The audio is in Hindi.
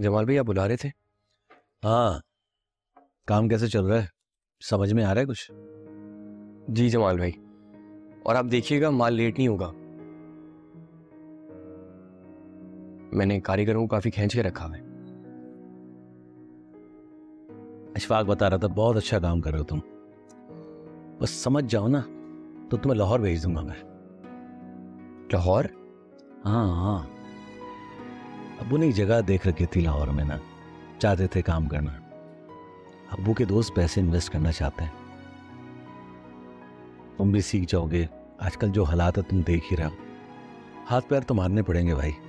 जमाल भाई आप बुला रहे थे? हाँ, काम कैसे चल रहा है, समझ में आ रहा है कुछ? जी जमाल भाई, और आप देखिएगा माल लेट नहीं होगा, मैंने कारीगरों को काफी खींच के रखा है। अशफाक बता रहा था बहुत अच्छा काम कर रहे हो तुम, बस समझ जाओ ना तो तुम्हें लाहौर भेज दूंगा मैं। लाहौर? हाँ, अब्बू ने जगह देख रखी थी लाहौर में ना, चाहते थे काम करना। अब्बू के दोस्त पैसे इन्वेस्ट करना चाहते हैं, तुम भी सीख जाओगे। आजकल जो हालात है तुम देख ही रहे हो, हाथ पैर तो मारने पड़ेंगे भाई।